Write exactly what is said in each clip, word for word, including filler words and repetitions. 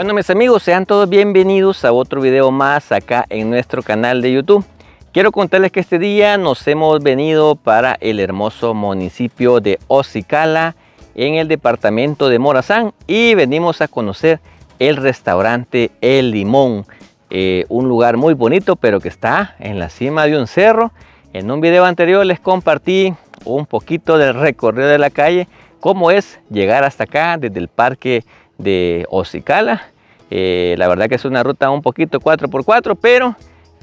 Bueno, mis amigos, sean todos bienvenidos a otro video más acá en nuestro canal de YouTube. Quiero contarles que este día nos hemos venido para el hermoso municipio de Osicala, en el departamento de Morazán, y venimos a conocer el restaurante El Limón, eh, un lugar muy bonito pero que está en la cima de un cerro. En un video anterior les compartí un poquito del recorrido de la calle, cómo es llegar hasta acá desde el parque de Osicala. Eh, la verdad que es una ruta un poquito cuatro por cuatro, pero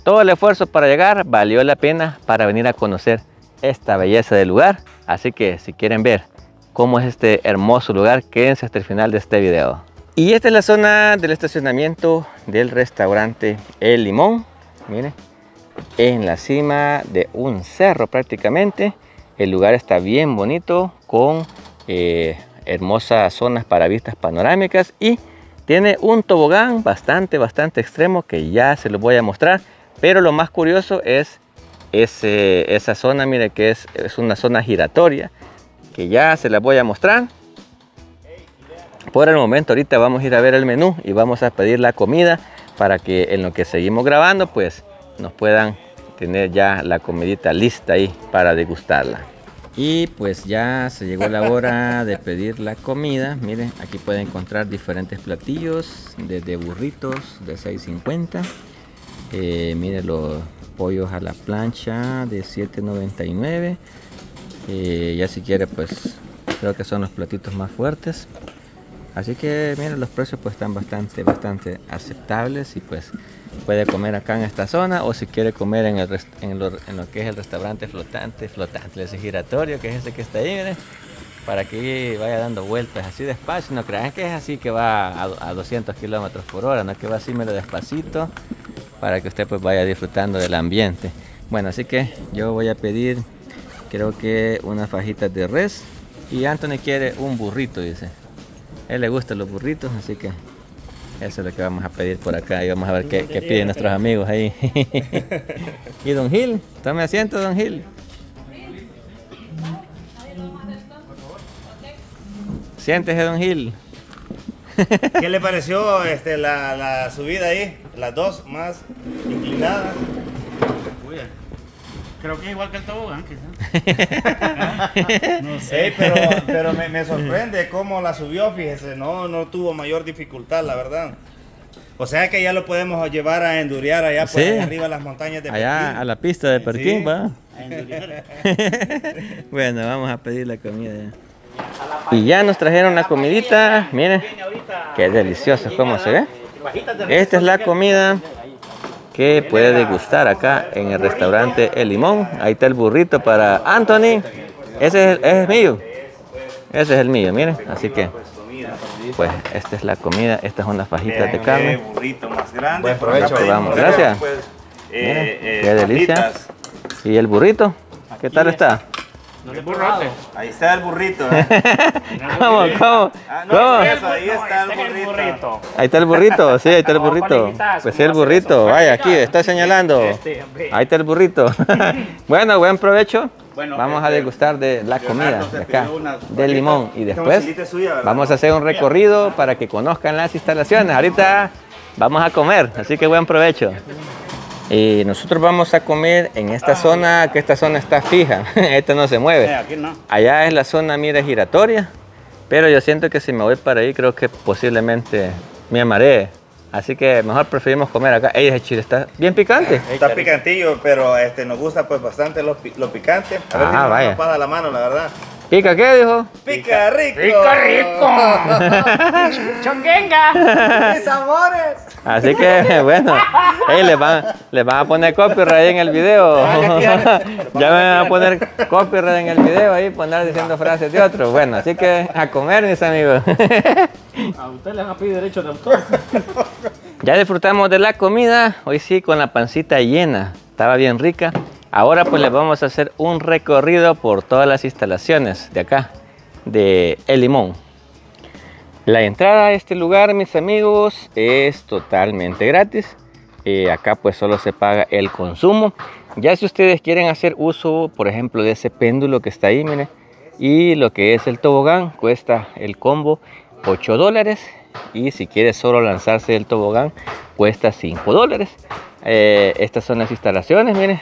todo el esfuerzo para llegar valió la pena para venir a conocer esta belleza del lugar. Así que si quieren ver cómo es este hermoso lugar, quédense hasta el final de este video. Y esta es la zona del estacionamiento del restaurante El Limón. Miren, en la cima de un cerro prácticamente. El lugar está bien bonito, con eh, hermosas zonas para vistas panorámicas, y tiene un tobogán bastante bastante extremo que ya se los voy a mostrar. Pero lo más curioso es ese, esa zona, mire, que es, es una zona giratoria que ya se las voy a mostrar. Por el momento ahorita vamos a ir a ver el menú y vamos a pedir la comida para que en lo que seguimos grabando pues nos puedan tener ya la comidita lista ahí para degustarla. Y pues ya se llegó la hora de pedir la comida. Miren, aquí pueden encontrar diferentes platillos, desde burritos de seis cincuenta. Eh, miren, los pollos a la plancha de siete noventa y nueve. Eh, ya si quiere, pues creo que son los platitos más fuertes. Así que miren, los precios pues están bastante, bastante aceptables, y pues puede comer acá en esta zona, o si quiere comer en, el rest en, lo, en lo que es el restaurante flotante, flotante, ese giratorio que es ese que está ahí, miren, para que vaya dando vueltas así despacio. No crean que es así que va a, a doscientos kilómetros por hora, no, que va así medio despacito para que usted pues vaya disfrutando del ambiente. Bueno, así que yo voy a pedir, creo que unas fajitas de res, y Anthony quiere un burrito, dice. A él le gustan los burritos, así que eso es lo que vamos a pedir por acá, y vamos a ver qué, qué piden nuestros amigos ahí. Y Don Gil, tome asiento, Don Gil. Siéntese, Don Gil. ¿Qué le pareció este, la, la subida ahí? Las dos más inclinadas. Creo que es igual que el tobogán, quizás. No sé. Hey, pero pero me, me sorprende cómo la subió, fíjese, no, no tuvo mayor dificultad, la verdad. O sea que ya lo podemos llevar a endurear allá por sí, arriba a las montañas de Perquín. Allá a la pista de Perquín, sí, va. A endurear. Bueno, vamos a pedir la comida ya. Y ya nos trajeron la comidita, miren, qué delicioso cómo se ve. Esta es la comida que puede degustar acá en el restaurante El Limón. Ahí está el burrito para Anthony. Ese es el, es el mío. Ese es el mío, miren. Así que, pues, esta es la comida. Estas son las fajitas de carne. Burrito más grande. Buen provecho. Vamos, gracias. Miren, qué delicia. ¿Y el burrito? ¿Qué tal está? Ahí está el burrito. ¿Eh? ¿Cómo? ¿Cómo? Ah, no, ¿cómo? Eso, ahí está el burrito. Ahí está el burrito, sí, ahí está el burrito. Pues sí, el burrito. Vaya, aquí, está señalando. Ahí está el burrito. Bueno, buen provecho. Vamos a degustar de la comida de acá, del Limón. Y después vamos a hacer un recorrido para que conozcan las instalaciones. Ahorita vamos a comer, así que buen provecho. Y nosotros vamos a comer en esta zona, que esta zona está fija, esta no se mueve. Allá es la zona, mira, giratoria, pero yo siento que si me voy para ahí creo que posiblemente me amaré. Así que mejor preferimos comer acá. Ey, ese chile está bien picante. Está picantillo, pero este, nos gusta pues bastante lo, lo picante. A ver, ah, si nos vaya. Nos pasa la mano, la verdad. ¿Pica qué, dijo? ¡Pica rico! ¡Pica rico! ¡Chonguenga! ¡Mis amores! Así que, bueno, hey, les, van, les van a poner copyright en el video. Ya me van a poner copyright en el video ahí, por andar diciendo frases de otros. Bueno, así que a comer, mis amigos. A ustedes les van a pedir derecho de autor. Ya disfrutamos de la comida, hoy sí con la pancita llena. Estaba bien rica. Ahora pues les vamos a hacer un recorrido por todas las instalaciones de acá, de El Limón. La entrada a este lugar, mis amigos, es totalmente gratis. Eh, acá pues solo se paga el consumo. Ya si ustedes quieren hacer uso, por ejemplo, de ese péndulo que está ahí, miren, y lo que es el tobogán, cuesta el combo ocho dólares. y si quiere solo lanzarse del tobogán cuesta cinco dólares. Eh, estas son las instalaciones, miren,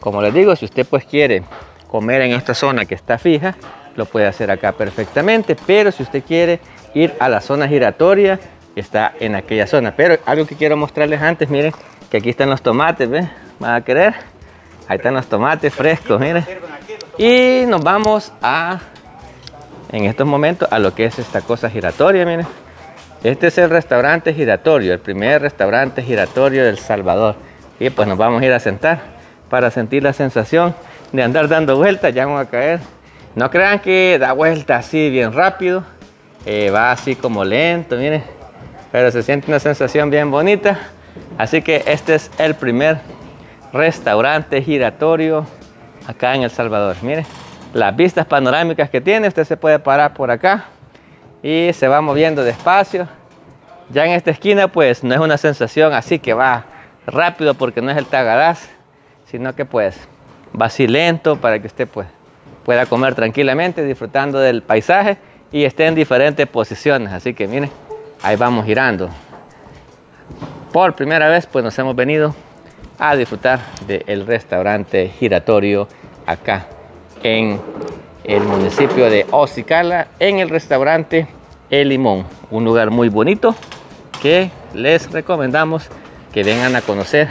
como les digo, si usted pues quiere comer en esta zona que está fija, lo puede hacer acá perfectamente, pero si usted quiere ir a la zona giratoria, está en aquella zona. Pero algo que quiero mostrarles antes, miren, que aquí están los tomates, ¿ven? ¿Van a querer? Ahí están los tomates frescos, miren. Y nos vamos a, en estos momentos, a lo que es esta cosa giratoria, miren. Este es el restaurante giratorio, el primer restaurante giratorio del Salvador. Y pues nos vamos a ir a sentar para sentir la sensación de andar dando vueltas. Ya vamos a caer. No crean que da vuelta así bien rápido, eh, va así como lento, miren, pero se siente una sensación bien bonita. Así que este es el primer restaurante giratorio acá en El Salvador. Miren las vistas panorámicas que tiene, usted se puede parar por acá y se va moviendo despacio. Ya en esta esquina pues no es una sensación así que va rápido, porque no es el tagadás, sino que pues va así lento para que usted pues pueda comer tranquilamente, disfrutando del paisaje, y esté en diferentes posiciones. Así que miren, ahí vamos girando. Por primera vez pues nos hemos venido a disfrutar del restaurante giratorio acá en el municipio de Osicala, en el restaurante El Limón, un lugar muy bonito que les recomendamos que vengan a conocer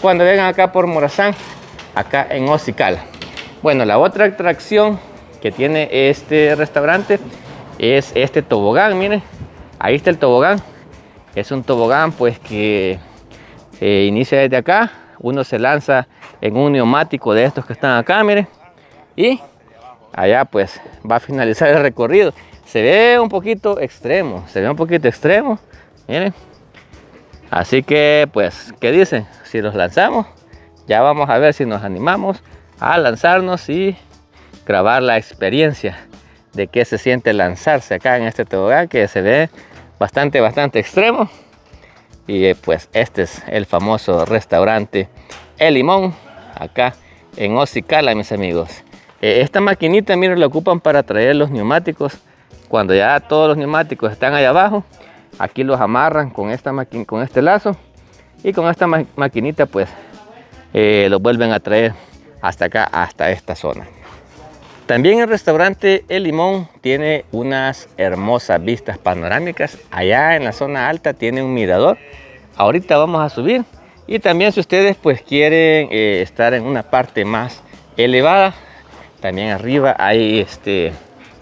cuando vengan acá por Morazán, acá en Osicala. Bueno, la otra atracción que tiene este restaurante es este tobogán, miren, ahí está el tobogán. Es un tobogán pues que eh, inicia desde acá, uno se lanza en un neumático de estos que están acá, miren, y allá pues va a finalizar el recorrido. Se ve un poquito extremo, se ve un poquito extremo, miren, así que pues, ¿qué dicen? Si los lanzamos, ya vamos a ver si nos animamos a lanzarnos y grabar la experiencia de qué se siente lanzarse acá en este tobogán, que se ve bastante bastante extremo. Y pues este es el famoso restaurante El Limón acá en Osicala, mis amigos. Eh, esta maquinita, miren, la ocupan para traer los neumáticos. Cuando ya todos los neumáticos están allá abajo, aquí los amarran con esta maqui- con este lazo, y con esta ma- maquinita pues eh, los vuelven a traer hasta acá, hasta esta zona. También el restaurante El Limón tiene unas hermosas vistas panorámicas. Allá en la zona alta tiene un mirador. Ahorita vamos a subir. Y también si ustedes pues quieren eh, estar en una parte más elevada, también arriba hay, este,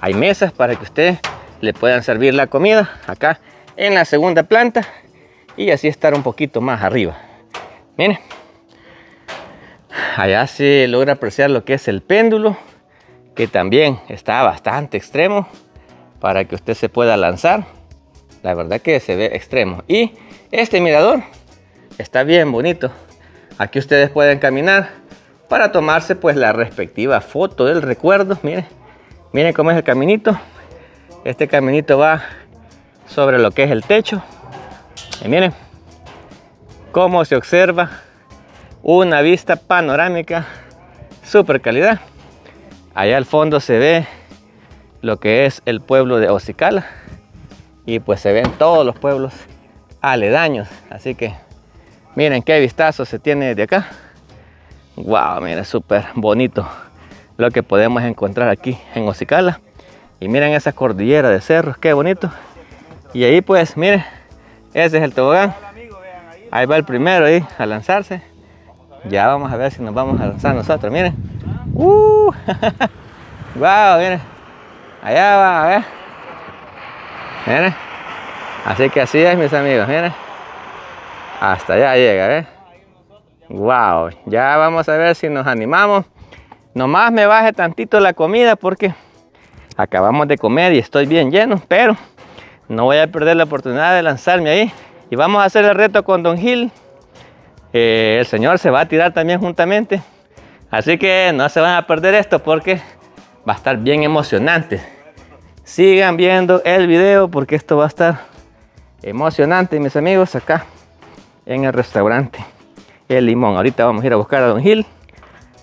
hay mesas para que ustedes le puedan servir la comida acá en la segunda planta, y así estar un poquito más arriba. Miren, allá se logra apreciar lo que es el péndulo, que también está bastante extremo para que usted se pueda lanzar. La verdad que se ve extremo. Y este mirador está bien bonito. Aquí ustedes pueden caminar para tomarse pues la respectiva foto del recuerdo. Miren, miren cómo es el caminito. Este caminito va sobre lo que es el techo. Y miren cómo se observa una vista panorámica super calidad. Allá al fondo se ve lo que es el pueblo de Osicala, y pues se ven todos los pueblos aledaños. Así que miren qué vistazo se tiene desde acá. Wow, miren, súper bonito lo que podemos encontrar aquí en Osicala. Y miren esa cordillera de cerros, qué bonito. Y ahí pues miren, ese es el tobogán. Ahí va el primero ahí a lanzarse. Ya vamos a ver si nos vamos a lanzar nosotros, miren. Uh, wow, miren, allá va, a ver, miren, así que así es, mis amigos, miren, hasta allá llega, ¿ves? Wow, ya vamos a ver si nos animamos. Nomás me baje tantito la comida porque acabamos de comer y estoy bien lleno, pero no voy a perder la oportunidad de lanzarme ahí. Y vamos a hacer el reto con Don Gil. Eh, el señor se va a tirar también juntamente. Así que no se van a perder esto porque va a estar bien emocionante. Sigan viendo el video porque esto va a estar emocionante, mis amigos, acá en el restaurante El Limón. Ahorita vamos a ir a buscar a Don Gil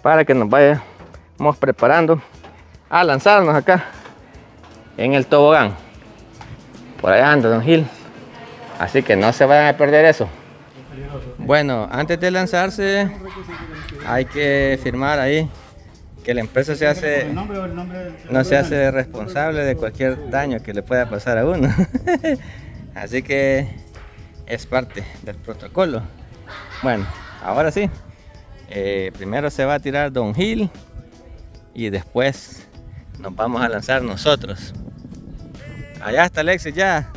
para que nos vayamos preparando a lanzarnos acá en el tobogán. Por allá anda Don Gil. Así que no se vayan a perder eso. Bueno, antes de lanzarse hay que firmar ahí que la empresa se hace, no se hace responsable de cualquier daño que le pueda pasar a uno. Así que es parte del protocolo. Bueno, ahora sí, eh, primero se va a tirar Don Gil y después nos vamos a lanzar nosotros. Allá está Alexis ya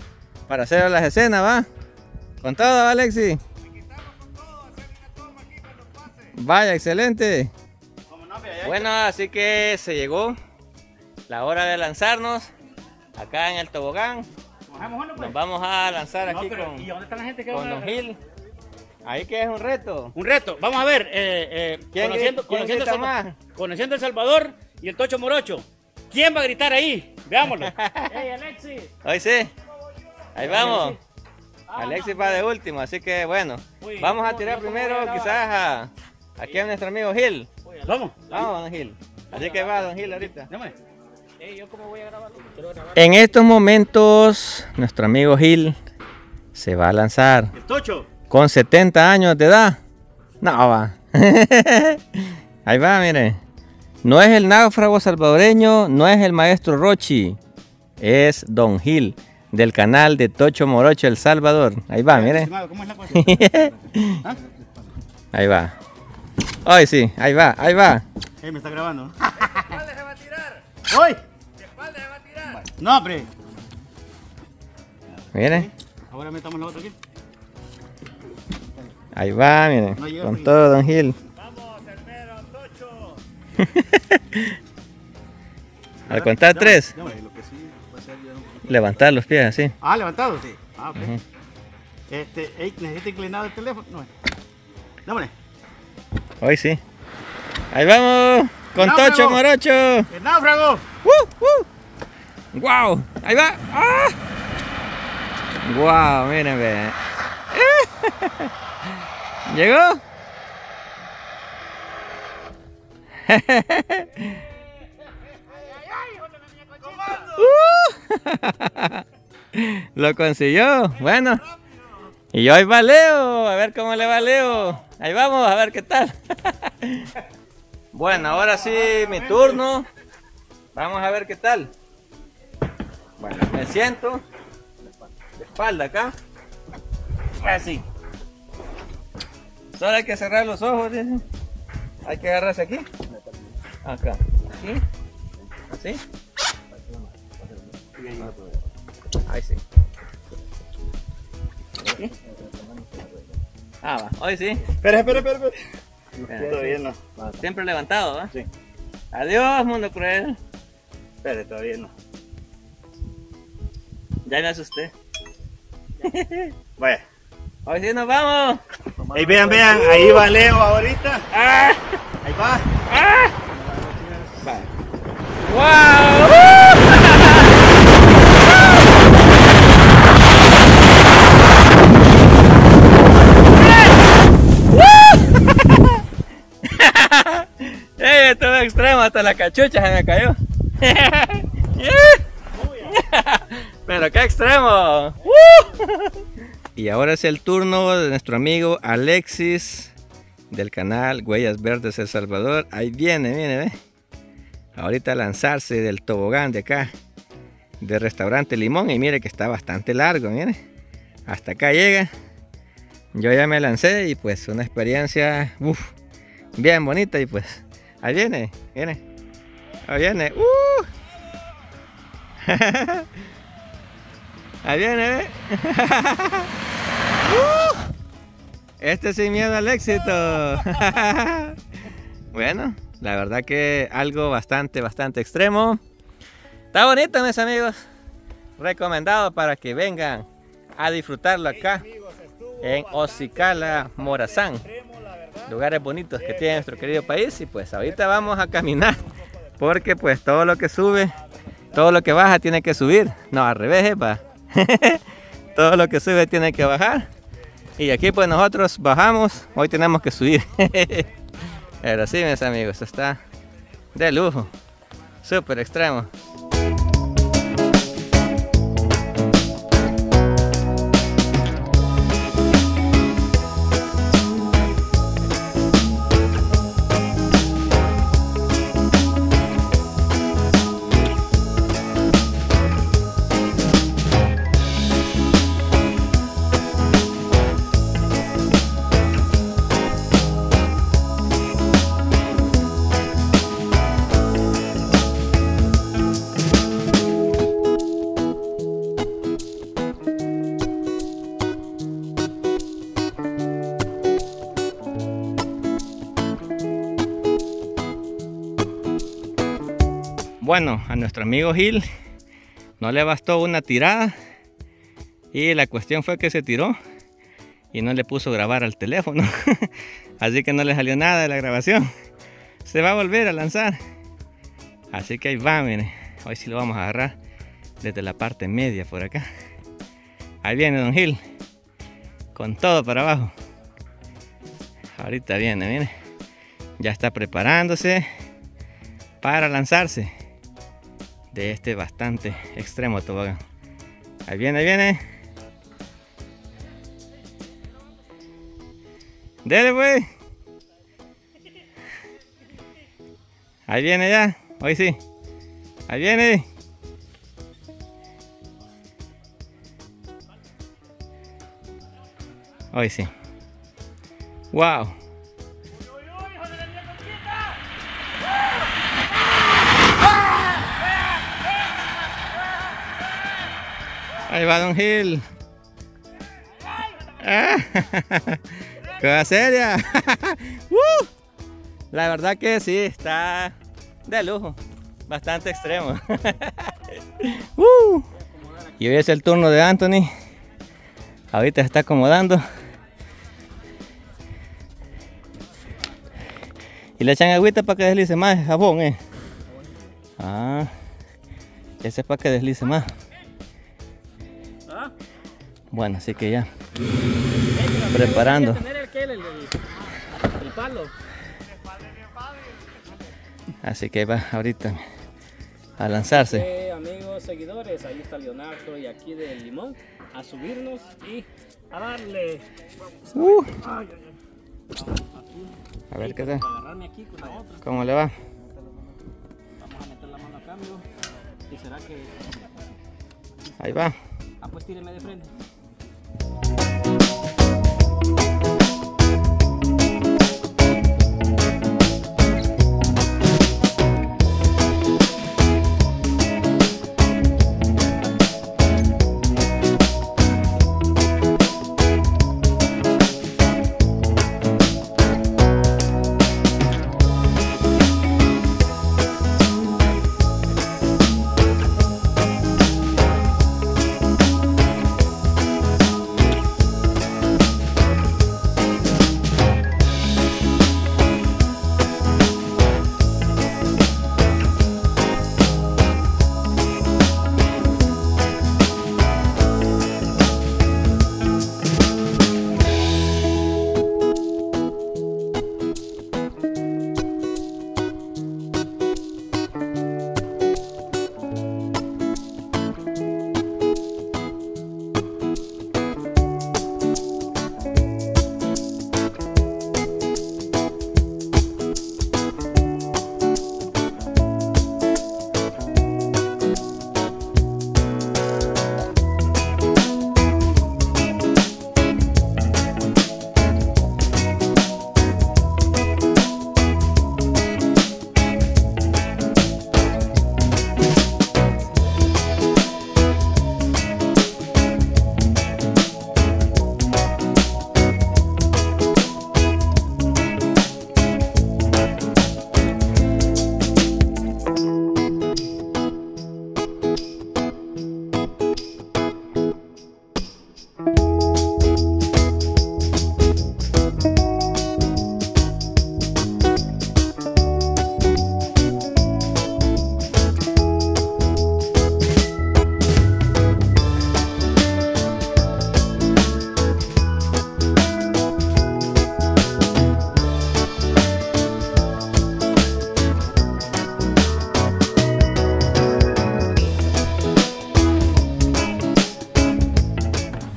para hacer las escenas, ¿va? Con todo, ¿va, Alexis? Vaya, excelente. Bueno, así que se llegó la hora de lanzarnos acá en el tobogán. Nos vamos a lanzar aquí con Don Gil. Ahí que es un reto. Un reto. Vamos a ver, eh, eh, conociendo, conociendo, el más? conociendo El Salvador y el Tocho Morocho. ¿Quién va a gritar ahí? Veámoslo. ¡Hey, Alexis! Hoy sí. Ahí vamos. Alexis va de último, así que bueno. Uy, vamos a tirar no, primero no, no, no, quizás a, aquí sí. a nuestro amigo Gil. Vamos, vamos Don Gil. Así que va Don Gil ahorita. En estos momentos nuestro amigo Gil se va a lanzar. El Tocho. Con setenta años de edad. No va. Ahí va, mire. No es el náufrago salvadoreño, no es el maestro Rochi. Es Don Gil, del canal de Tocho Morocho El Salvador. Ahí va, mire. ¿Cómo es la cosa? ¿Ah? Ahí va. Ay, sí, ahí va, ahí va. Hey, me está grabando. ¿De espalda se va a tirar? ¡Uy! ¿De espalda se va a tirar? No, hombre. Miren. Ahora metamos la otra aquí. Ahí va, miren. No, con aquí. Todo, Don Gil. Vamos, ternero, Tocho. Al contar tres. No, lo que sí va a ser ya... Levantar los pies así. Ah, levantado, sí. Ah, ok. Uh-huh. Este, hey, necesito inclinado el teléfono. No, dámosle. Hoy sí. Ahí vamos. Con el Tocho Morocho. El náufrago. Uh, uh. Wow. Ahí va. Ah. Wow, miren, ve. Llegó. uh. Lo consiguió. Bueno. Y hoy va Leo, a ver cómo le va Leo. Ahí vamos, a ver qué tal. Bueno, ahora sí, mi turno. Vamos a ver qué tal. Bueno, me siento de espalda acá. Así. Solo hay que cerrar los ojos, dicen. Hay que agarrarse aquí. Acá. Aquí. Así. Ahí sí. ¿Sí? Ah, va, hoy sí. Espera, espera, espera. Todo bien, no. Siempre levantado, ¿va? Sí. Adiós, mundo cruel. Espera, todavía no. Ya me asusté. Vaya. Hoy sí nos vamos. Ahí vean, vean, ahí va Leo ahorita. Ah. Ahí va. Ah. Vale. ¡Wow! Todo extremo, hasta la cachucha se me cayó. Pero qué extremo. Y ahora es el turno de nuestro amigo Alexis del canal Huellas Verdes El Salvador. Ahí viene, viene, ve. Ahorita a lanzarse del tobogán de acá, del Restaurante Limón. Y mire que está bastante largo, mire. Hasta acá llega. Yo ya me lancé y pues una experiencia uf, bien bonita y pues. Ahí viene, viene, ahí viene, uh. ahí viene, ¿eh? uh. Este sin miedo al éxito. Bueno, la verdad que algo bastante, bastante extremo. Está bonito, mis amigos. Recomendado para que vengan a disfrutarlo acá en Osicala, Morazán. Lugares bonitos que tiene nuestro querido país. Y pues ahorita vamos a caminar, porque pues todo lo que sube, todo lo que baja tiene que subir. No, al revés, jepa. Todo lo que sube tiene que bajar. Y aquí pues nosotros bajamos, hoy tenemos que subir. Pero sí, mis amigos, está de lujo. Súper extremo. Bueno, a nuestro amigo Gil no le bastó una tirada y la cuestión fue que se tiró y no le puso grabar al teléfono. Así que no le salió nada de la grabación. Se va a volver a lanzar. Así que ahí va, miren. Hoy sí lo vamos a agarrar desde la parte media por acá. Ahí viene Don Gil. Con todo para abajo. Ahorita viene, miren. Ya está preparándose para lanzarse de este bastante extremo tobogán. Ahí viene, ahí viene. Dele, güey. Ahí viene ya. Hoy sí. Ahí viene. Hoy sí. Wow. Ahí va Don Gil. Ah, ¡cosa seria! uh, la verdad que sí, está de lujo. Bastante extremo. uh, y hoy es el turno de Anthony. Ahorita se está acomodando. Y le echan agüita para que deslice más, jabón, eh. Ah, ese es para que deslice más. Bueno, así que ya. Preparando. Así que va ahorita a lanzarse. Eh, amigos, seguidores, ahí está Leonardo y aquí del Limón a subirnos y a darle. Uh. A ver qué tal. ¿Cómo le va? Vamos a meter la mano a cambio. ¿Y será que? Ahí va. Ah, pues tírenme de frente.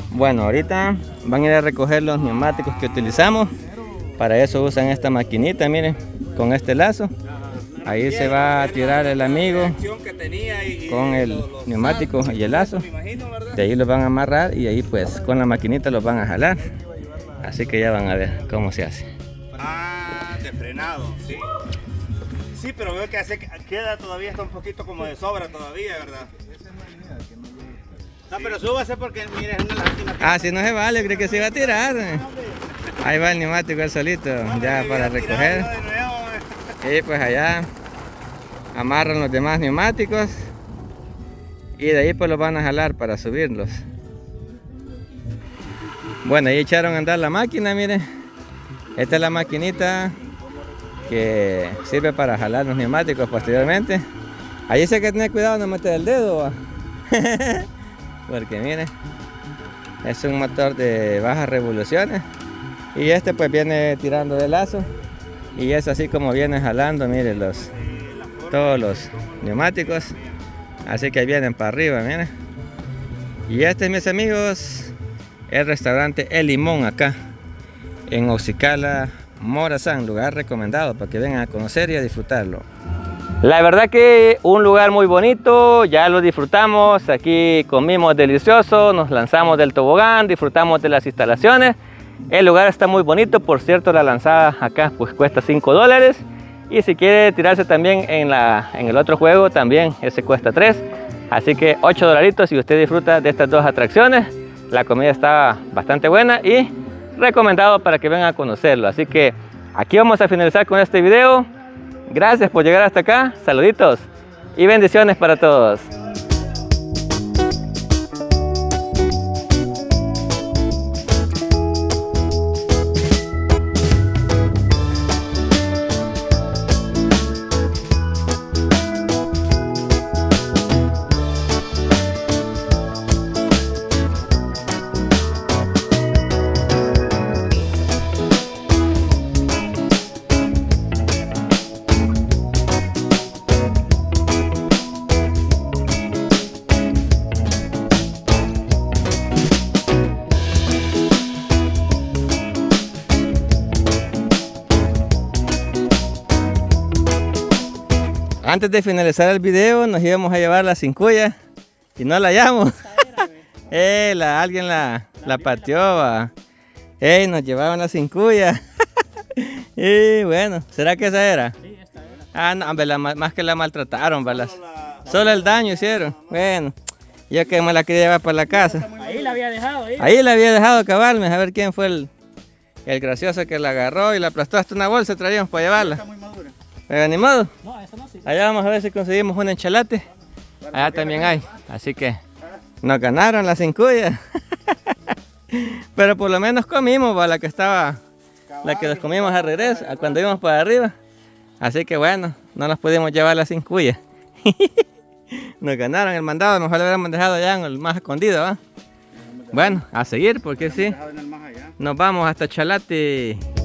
Bueno, ahorita van a ir a recoger los neumáticos que utilizamos. Para eso usan esta maquinita, miren, con este lazo. Ahí se va a tirar el amigo con el neumático y el lazo. De ahí los van a amarrar y ahí pues con la maquinita los van a jalar. Así que ya van a ver cómo se hace. Ah, de frenado, sí. Sí, pero veo que hace, queda todavía, está un poquito como de sobra todavía, ¿verdad? No, pero súbase porque mire, es una lástima. Ah, si no se vale, cree que se iba a tirar. Ahí va el neumático él solito, ya para recoger. Y pues allá amarran los demás neumáticos y de ahí pues los van a jalar para subirlos. Bueno, ahí echaron a andar la máquina, miren. Esta es la maquinita que sirve para jalar los neumáticos posteriormente. Ahí sí hay que tener cuidado de no meter el dedo. Porque miren, es un motor de bajas revoluciones. Y este pues viene tirando de lazo. Y es así como viene jalando, miren, los, todos los neumáticos. Así que vienen para arriba, miren. Y este es, mis amigos, el restaurante El Limón acá en Osicala, Morazán. Lugar recomendado para que vengan a conocer y a disfrutarlo. La verdad que un lugar muy bonito, ya lo disfrutamos, aquí comimos delicioso, nos lanzamos del tobogán, disfrutamos de las instalaciones. El lugar está muy bonito, por cierto la lanzada acá pues cuesta cinco dólares. Y si quiere tirarse también en, la, en el otro juego también, ese cuesta tres. Así que ocho dolaritos y usted disfruta de estas dos atracciones. La comida está bastante buena y recomendado para que vengan a conocerlo. Así que aquí vamos a finalizar con este video. Gracias por llegar hasta acá, saluditos y bendiciones para todos. Antes de finalizar el video nos íbamos a llevar la cincuya y no la hallamos. eh, la, alguien la, la pateó. Eh, nos llevaban la cincuya. Y bueno, ¿será que esa era? Sí, esta era. Ah, no, hombre, la, más que la maltrataron, ¿verdad? Solo, la, la, Solo el daño hicieron. Bueno, yo que me la quería llevar para la casa. Ahí la había dejado. Ahí, ahí la había dejado, cabalme. A ver quién fue el, el gracioso que la agarró y la aplastó hasta una bolsa, traíamos para llevarla. ¿Me animado? No, eso no, sí. Allá vamos a ver si conseguimos un enchalate. Allá también hay. Así que nos ganaron las cincuya. Pero por lo menos comimos, ¿va? La que estaba, la que nos comimos al regreso, cuando íbamos para arriba. Así que bueno, no nos pudimos llevar las cincuya. Nos ganaron el mandado, mejor lo hubiéramos dejado allá en el más escondido, ¿va? Bueno, a seguir porque sí. Nos vamos hasta Chalate.